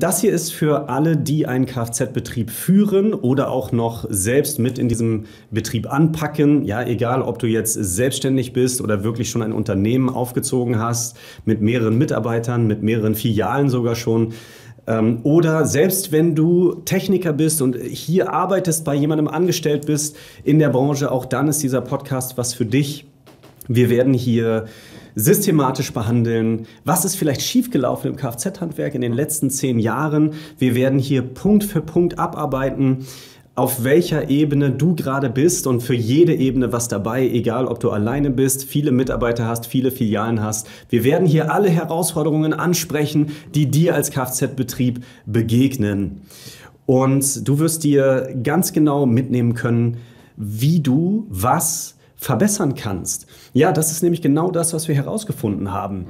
Das hier ist für alle, die einen Kfz-Betrieb führen oder auch noch selbst mit in diesem Betrieb anpacken. Ja, egal, ob du jetzt selbstständig bist oder wirklich schon ein Unternehmen aufgezogen hast, mit mehreren Mitarbeitern, mit mehreren Filialen sogar schon. Oder selbst wenn du Techniker bist und hier arbeitest, bei jemandem angestellt bist in der Branche, auch dann ist dieser Podcast was für dich. Wir werden hier systematisch behandeln, was ist vielleicht schiefgelaufen im Kfz-Handwerk in den letzten 10 Jahren. Wir werden hier Punkt für Punkt abarbeiten, auf welcher Ebene du gerade bist und für jede Ebene was dabei, egal ob du alleine bist, viele Mitarbeiter hast, viele Filialen hast. Wir werden hier alle Herausforderungen ansprechen, die dir als Kfz-Betrieb begegnen. Und du wirst dir ganz genau mitnehmen können, wie du was verbessern kannst. Ja, das ist nämlich genau das, was wir herausgefunden haben.